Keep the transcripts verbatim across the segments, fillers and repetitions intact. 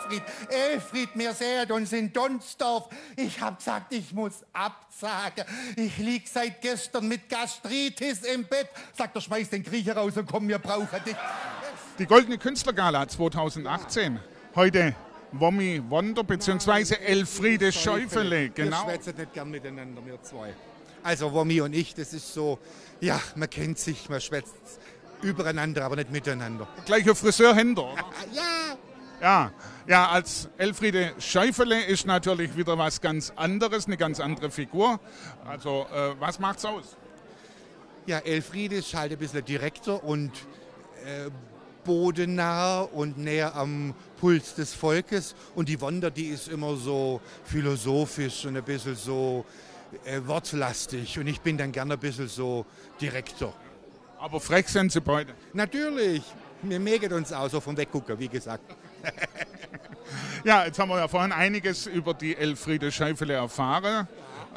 Elfried, Elfried, wir sehen uns in Donzdorf. Ich hab gesagt, ich muss absagen. Ich lieg seit gestern mit Gastritis im Bett. Sagt er, schmeiß den Kriecher raus und komm, wir brauchen dich. Die Goldene Künstlergala zweitausendachtzehn. Heute Wommy Wonder bzw. Elfriede Schäufele. Genau. Wir schwätzen nicht gern miteinander, wir zwei. Also Wommy und ich, das ist so, ja, man kennt sich, man schwätzt übereinander, aber nicht miteinander. Gleicher Friseurhändler, oder? Ja. Ja, ja, als Elfriede Schäufele ist natürlich wieder was ganz anderes, eine ganz andere Figur. Also, äh, was macht's aus? Ja, Elfriede ist halt ein bisschen direkter und äh, bodennah und näher am Puls des Volkes. Und die Wonder, die ist immer so philosophisch und ein bisschen so äh, wortlastig. Und ich bin dann gerne ein bisschen so direkter. Aber frech sind sie beide. Natürlich. Wir mögen uns auch so vom Weggucken, wie gesagt. Ja, jetzt haben wir ja vorhin einiges über die Elfriede Schäufele erfahren.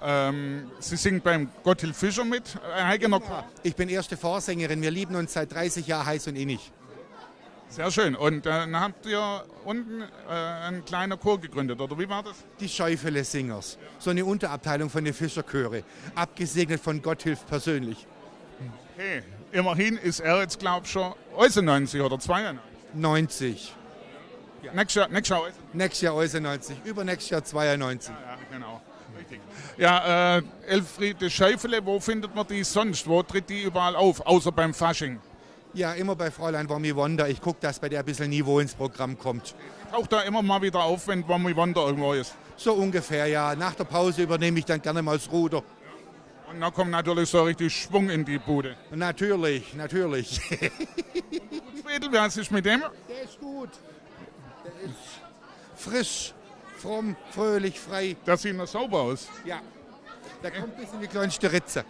Ja. Ähm, sie singt beim Gotthilf Fischer mit. Genau. Ich bin erste Vorsängerin. Wir lieben uns seit dreißig Jahren heiß und innig. Sehr schön. Und dann habt ihr unten äh, einen kleinen Chor gegründet, oder wie war das? Die Schäufele Singers. So eine Unterabteilung von den Fischerchöre. Abgesegnet von Gotthilf persönlich. Hey, immerhin ist er jetzt, glaube ich, schon neunzig oder zweiundneunzig. neunzig. Ja. Nächstes Jahr, nächstes Jahr, nächstes Jahr neunzig, übernächstes Jahr zweiundneunzig. Ja, ja, genau. Richtig. Ja, äh, Elfriede Schäufele, wo findet man die sonst? Wo tritt die überall auf, außer beim Fasching? Ja, immer bei Fräulein Wommy Wonder. Ich gucke, dass bei der ein bisschen Niveau ins Programm kommt. Taucht da immer mal wieder auf, wenn Wommy Wonder irgendwo ist? So ungefähr, ja. Nach der Pause übernehme ich dann gerne mal das Ruder. Und da kommt natürlich so richtig Schwung in die Bude. Natürlich, natürlich. Schäufele, was ist mit dem? Der ist gut. Der ist frisch, fromm, fröhlich, frei. Der sieht noch sauber aus. Ja, da kommt bis in die kleinste Ritze.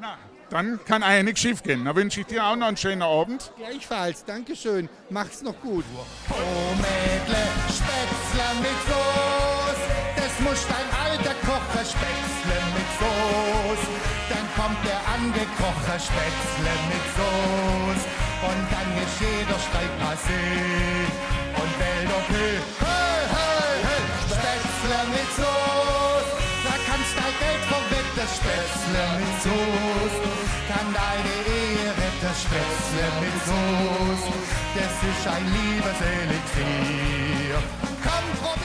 Na, dann kann eigentlich nichts schief gehen. Da wünsche ich dir auch noch einen schönen Abend. Gleichfalls, Dankeschön. Mach's noch gut. Oh, Mädle, Spätzle mit Soße, das muss dein alter Kocher Spätzle mit Soße. Kommt der angekochte Spätzle mit Soße und dann ist jeder Schrei passé und wählt okay. Hey, hey, hey, Spätzle mit Soße, da kannst dein Geld verwetten. Spätzle mit Soße, kann deine Ehe retten. Spätzle mit Soße, das ist ein liebes Elixier. Komm,